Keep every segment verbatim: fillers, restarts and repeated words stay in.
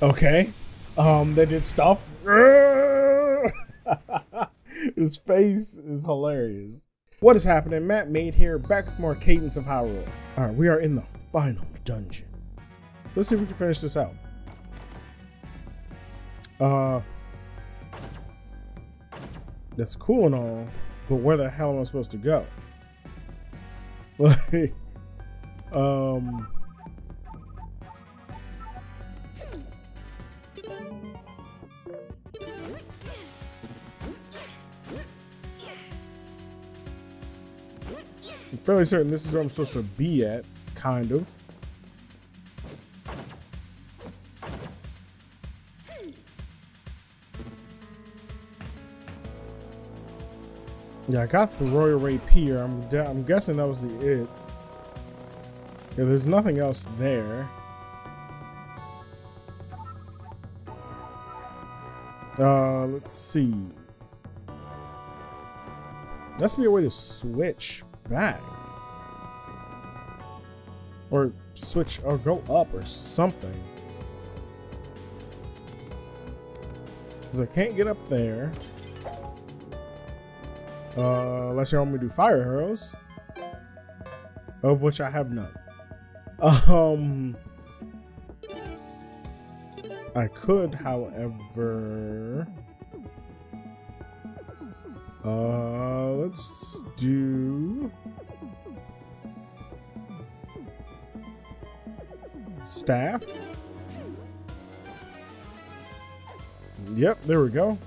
Okay. Um, they did stuff. His face is hilarious. What is happening? Matt Made here, back with more Cadence of Hyrule. All right, we are in the final dungeon. Let's see if we can finish this out. Uh, that's cool and all, but where the hell am I supposed to go? Like, um, I'm fairly certain this is where I'm supposed to be at, kind of. Yeah, I got the Royal Rapier. I'm I'm guessing that was the it. Yeah, there's nothing else there. Uh, let's see. There has to be a way to switch back, or switch, or go up, or something. Cause I can't get up there. Uh, unless you want me to do fire arrows, of which I have none. Um, I could, however, uh, let's do staff. Yep, there we go.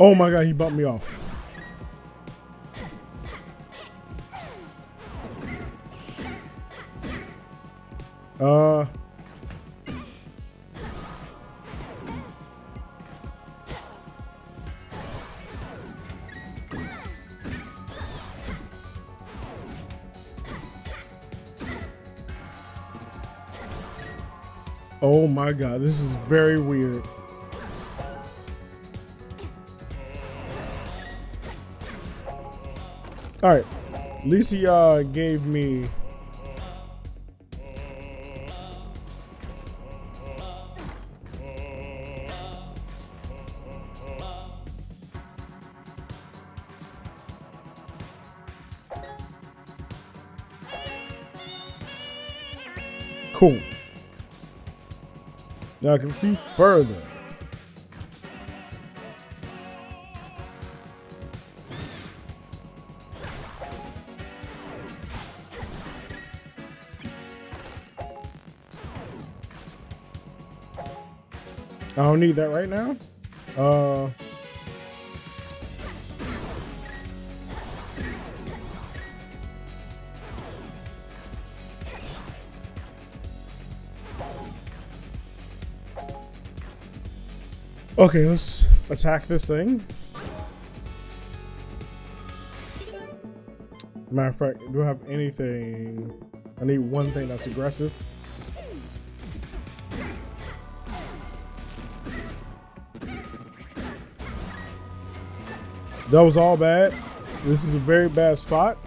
Oh my god, he bumped me off. Uh. Oh my god, this is very weird. All right, at least he uh, gave me. Cool. Now I can see further. I don't need that right now. Uh, okay, let's attack this thing. Matter of fact, do I have anything? I need one thing that's aggressive. That was all bad. This is a very bad spot.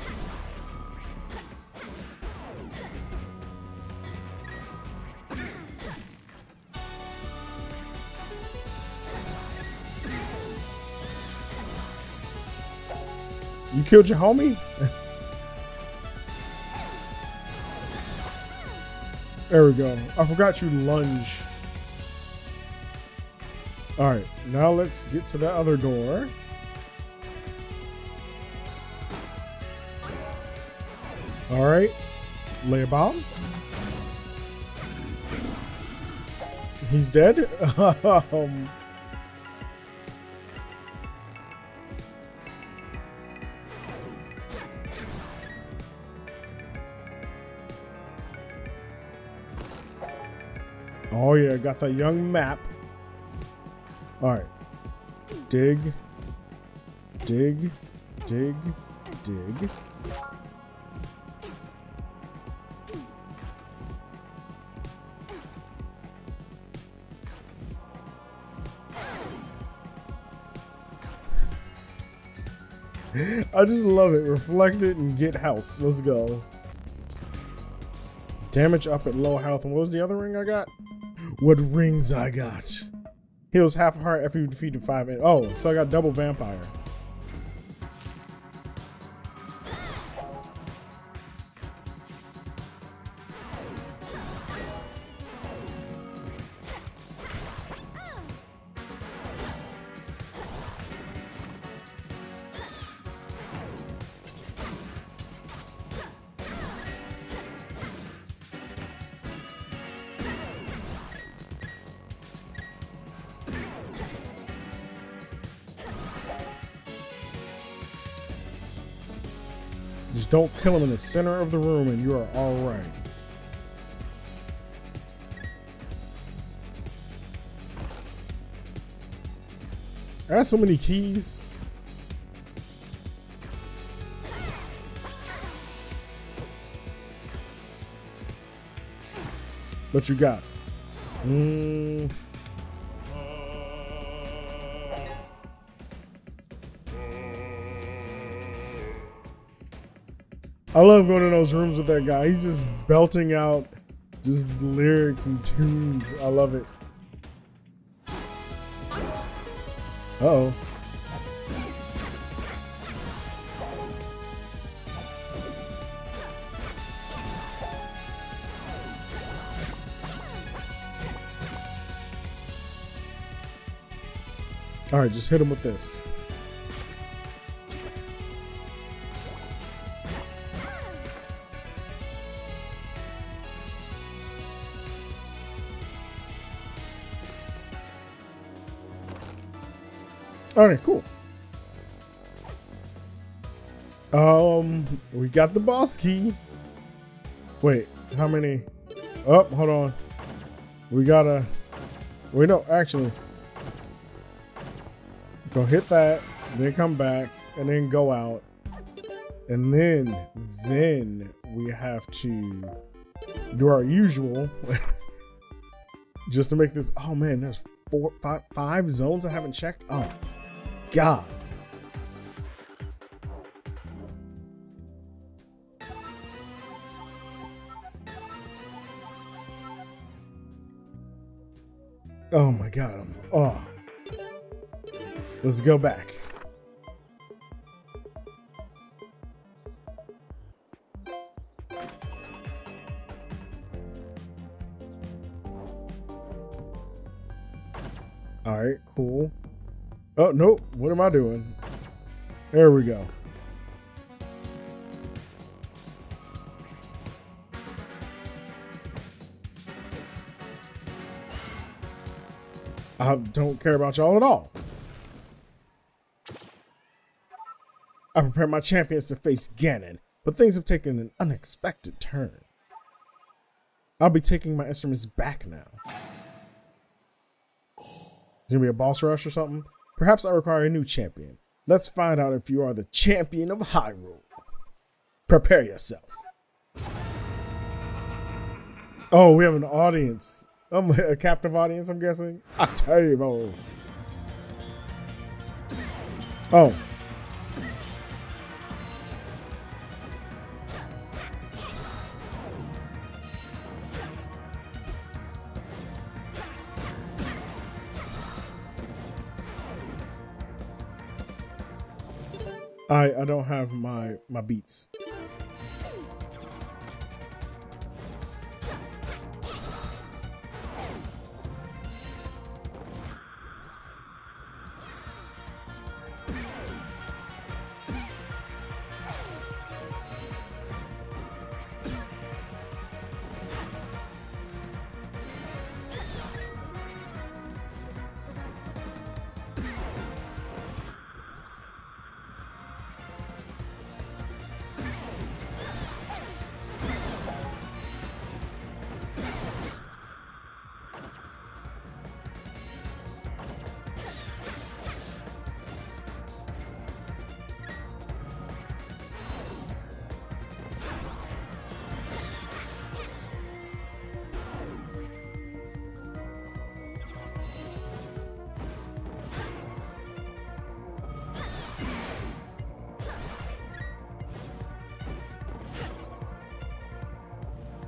You killed your homie? There we go. I forgot you lunge. All right, now let's get to the other door. All right, lay a bomb. He's dead. um, oh yeah, got the young map. All right, dig, dig, dig, dig. I just love it. Reflect it and get health. Let's go. Damage up at low health. And what was the other ring I got? What rings I got? Heals half a heart after you defeat the five. And oh, so I got double vampire. Just don't kill him in the center of the room and you are all right. I got so many keys. What you got? Mm. I love going in those rooms with that guy. He's just belting out just lyrics and tunes. I love it. Uh-oh. All right, just hit him with this. All right, cool. Um, we got the boss key. Wait, how many? Oh, hold on. We gotta, we don't actually. Go hit that, then come back, and then go out. And then, then we have to do our usual. Just to make this, oh man, there's four, five, five zones I haven't checked. Oh. God. Oh my God. I'm, oh. Let's go back. All right, cool. Oh, nope. What am I doing? There we go. I don't care about y'all at all. I prepare my champions to face Ganon, but things have taken an unexpected turn. I'll be taking my instruments back now. Is there gonna be a boss rush or something? Perhaps I require a new champion. Let's find out if you are the champion of Hyrule. Prepare yourself. Oh, we have an audience. I'm a captive audience, I'm guessing. Octavo. Oh. I, I don't have my, my beats.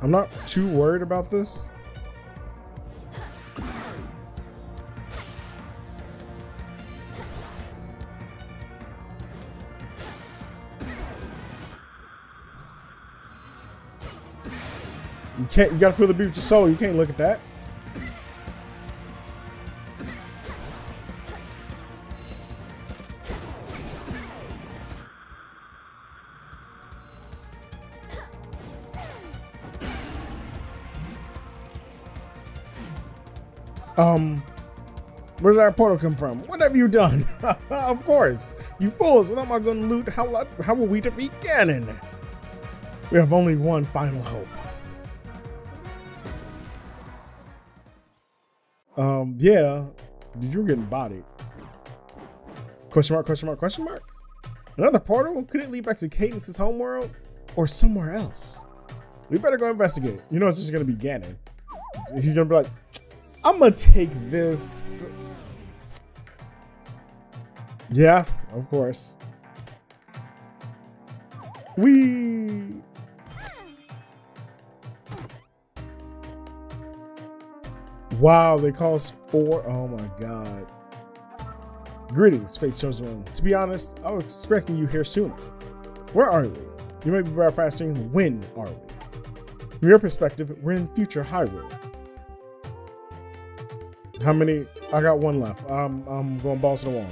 I'm not too worried about this. You can't, you gotta feel the beat with your soul. You can't look at that. Um, where did our portal come from? What have you done? Of course, you fools! Without my gun loot, how how will we defeat Ganon? We have only one final hope. Um, yeah, you were getting bodied. Question mark? Question mark? Question mark? Another portal? Could it lead back to Cadence's homeworld or somewhere else? We better go investigate. You know, it's just gonna be Ganon. He's gonna be like, I'm gonna take this. Yeah, of course. Whee! Wow, they cost four. Oh my god. Greetings, Faith Chosen One. To be honest, I was expecting you here sooner. Where are we? You may be broadcasting. When are we? From your perspective, we're in future Hyrule. How many? I got one left. I'm, I'm going balls to the wall.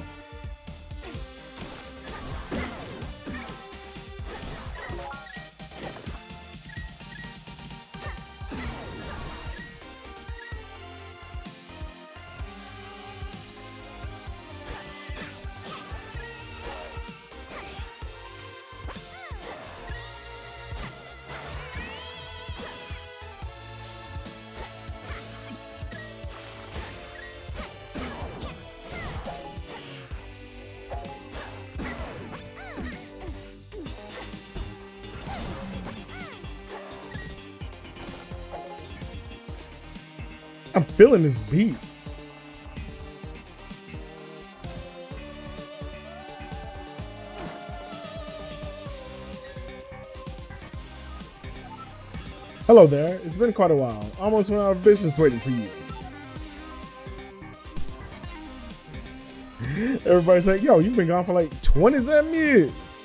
I'm feeling this beat. Hello there. It's been quite a while. Almost went out of business waiting for you. Everybody's like, yo, you've been gone for like twenty-seven years.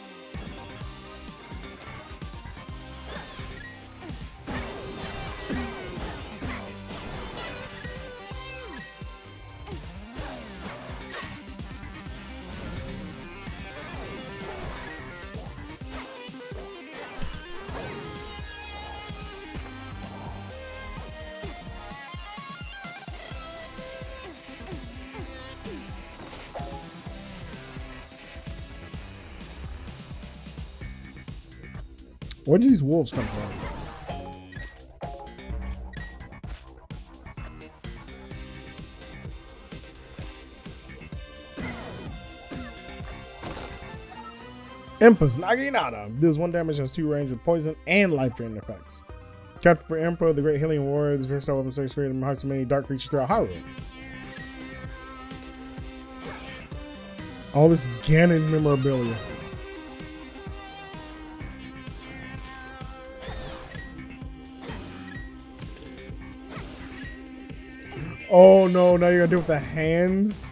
Where did these wolves come from? Impa's Naginata. This one damage has two range with poison and life draining effects. Captured for Impa, the great healing warrior, this versatile weapon saves freedom hearts of many dark creatures throughout Hyrule. All this Ganon memorabilia. Oh no, now you're gonna do it with the hands?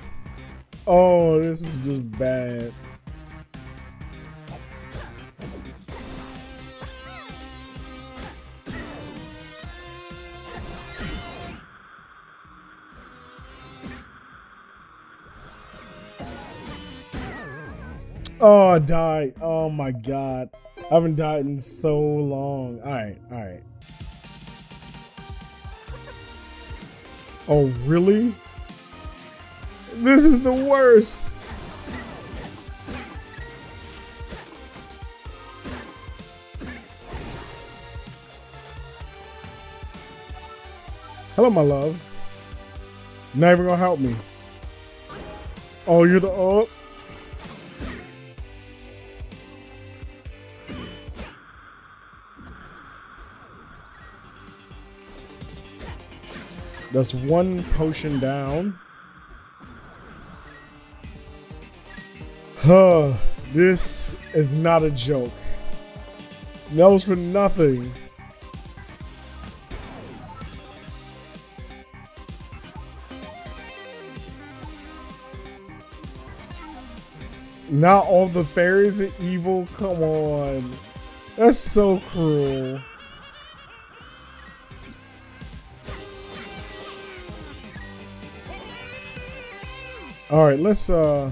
Oh, this is just bad. Oh, I died. Oh my god. I haven't died in so long. Alright, alright. Oh, really? This is the worst. Hello, my love. Not even gonna help me. Oh, you're the oh. That's one potion down. Huh, this is not a joke. That was for nothing. Not all the fairies are evil. Come on. That's so cruel. All right, let's uh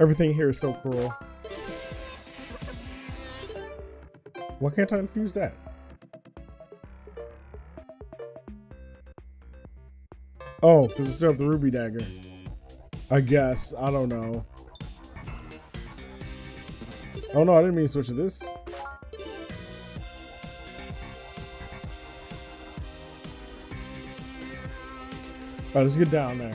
everything here is so cruel. Why can't I infuse that? Oh, because I still have the ruby dagger. I guess. I don't know. Oh no, I didn't mean to switch to this. Alright, let's get down there.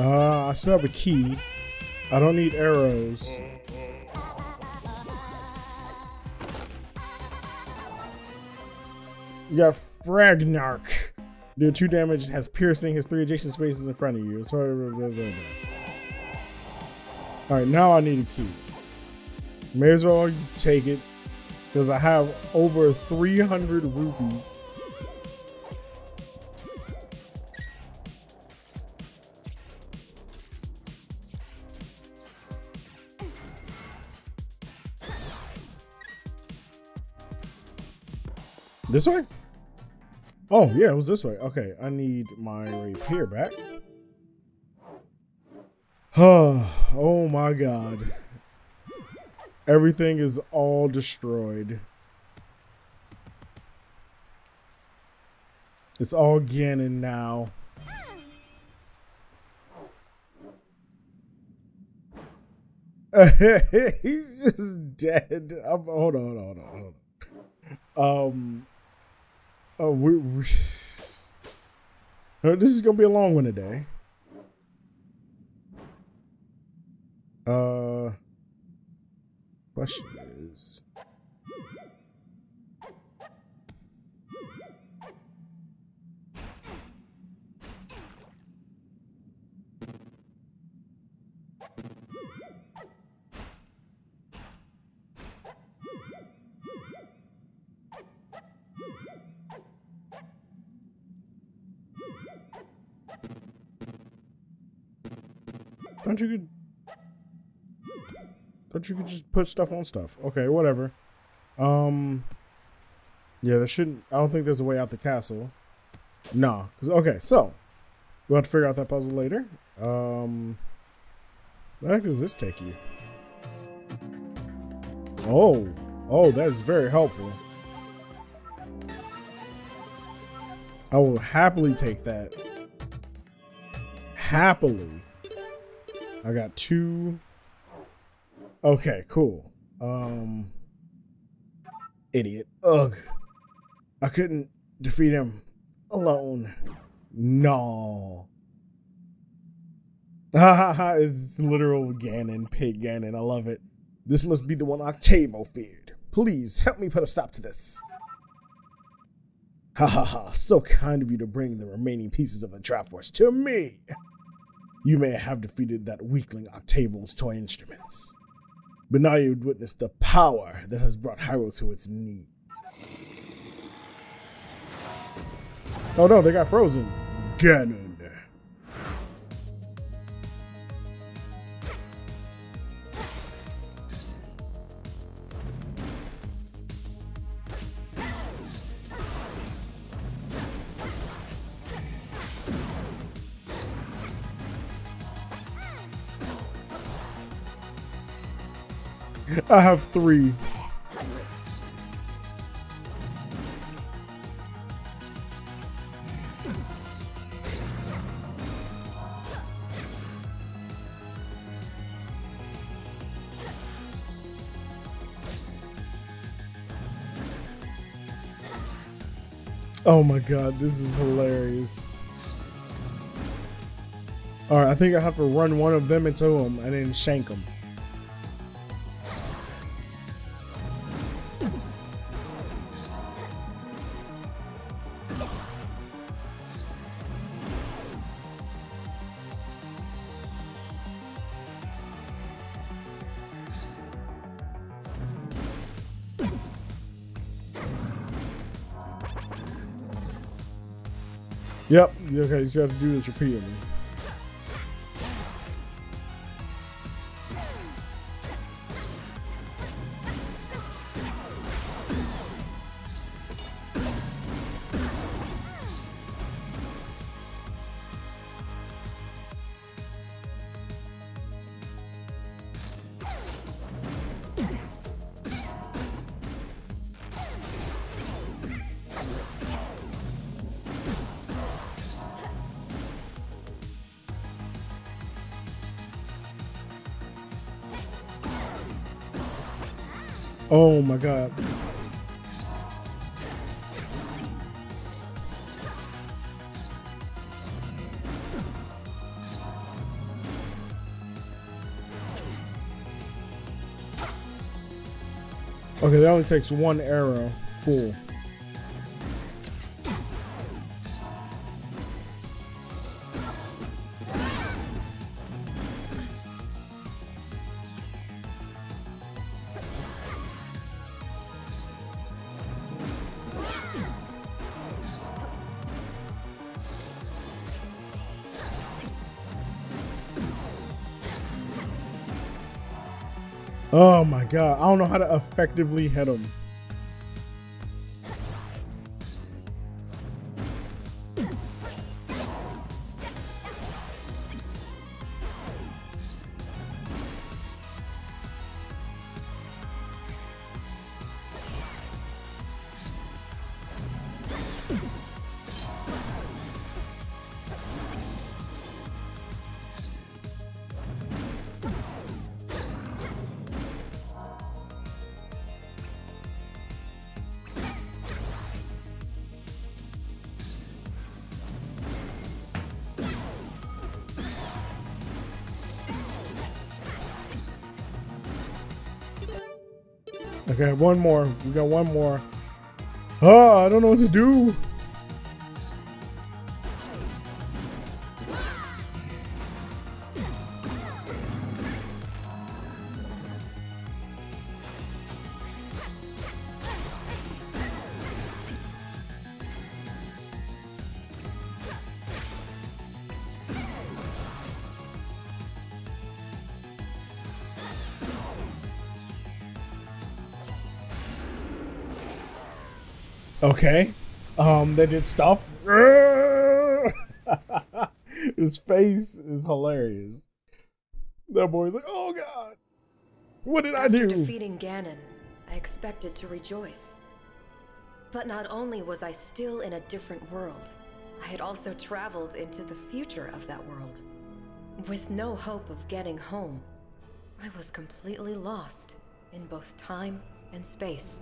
Uh, I still have a key. I don't need arrows. You got Fragnark. Do two damage, has piercing, has three adjacent spaces in front of you. Sorry. Alright, now I need a key. May as well take it, because I have over three hundred rupees. This way? Oh, yeah, it was this way. Okay, I need my rapier back. Oh my god. Everything is all destroyed. It's all Ganon now. He's just dead. I'm, hold on, hold on, hold on. Um... Oh, we, we this is gonna be a long one today. Uh, question is, Don't you could, don't you could just put stuff on stuff? Okay, whatever. Um, yeah, there shouldn't. I don't think there's a way out the castle. Nah. Okay, so we'll have to figure out that puzzle later. Um, where the heck does this take you? Oh, oh, that is very helpful. I will happily take that. Happily. I got two. Okay, cool. Um, idiot. Ugh. I couldn't defeat him alone. No. Ha ha ha. It's literal Ganon, pig Ganon. I love it. This must be the one Octavo feared. Please help me put a stop to this. Ha ha ha. So kind of you to bring the remaining pieces of the Triforce to me. You may have defeated that weakling Octavo's toy instruments, but now you would witness the power that has brought Hyrule to its knees. Oh no, they got frozen. Ganon. I have three. Oh my god, this is hilarious. Alright, I think I have to run one of them into him and then shank him. Yep. Okay, you just have to do this repeatedly. Oh my God. Okay, that only takes one arrow. Cool. Oh my God, I don't know how to effectively hit him. Okay, one more. We got one more. Oh, I don't know what to do. Okay, um, they did stuff. His face is hilarious. That boy's like, "Oh God, what did I do?" After defeating Ganon, I expected to rejoice. But not only was I still in a different world, I had also traveled into the future of that world. With no hope of getting home, I was completely lost in both time and space.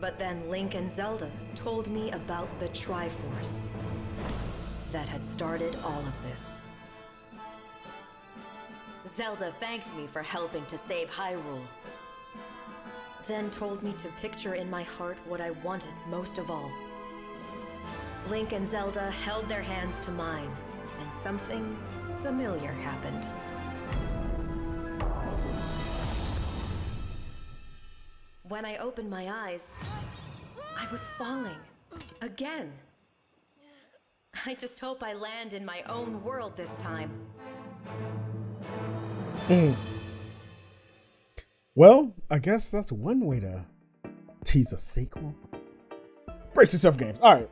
But then Link and Zelda told me about the Triforce that had started all of this. Zelda thanked me for helping to save Hyrule, then told me to picture in my heart what I wanted most of all. Link and Zelda held their hands to mine, and something familiar happened. When I opened my eyes, I was falling. Again. I just hope I land in my own world this time. Mm. Well, I guess that's one way to tease a sequel. Brace yourself, games. All right.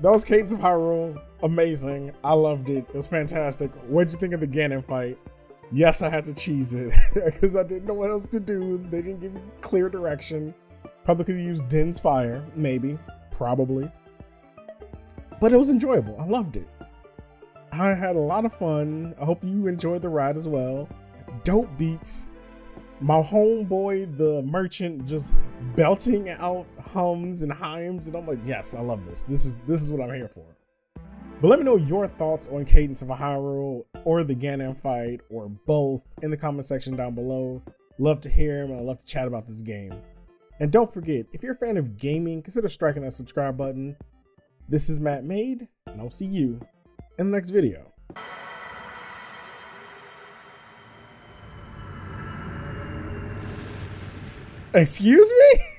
That was Cadence of Hyrule. Amazing. I loved it. It was fantastic. What'd you think of the Ganon fight? Yes, I had to cheese it because I didn't know what else to do. They didn't give me clear direction. Probably could have used Din's Fire, maybe, probably. But it was enjoyable. I loved it. I had a lot of fun. I hope you enjoyed the ride as well. Dope beats. My homeboy, the merchant, just belting out hums and hymes, and I'm like, yes, I love this. This is this is what I'm here for. But let me know your thoughts on Cadence of Hyrule or the Ganon fight or both in the comment section down below. Love to hear them and I love to chat about this game. And don't forget, if you're a fan of gaming, consider striking that subscribe button. This is Matt Made, and I'll see you in the next video. Excuse me?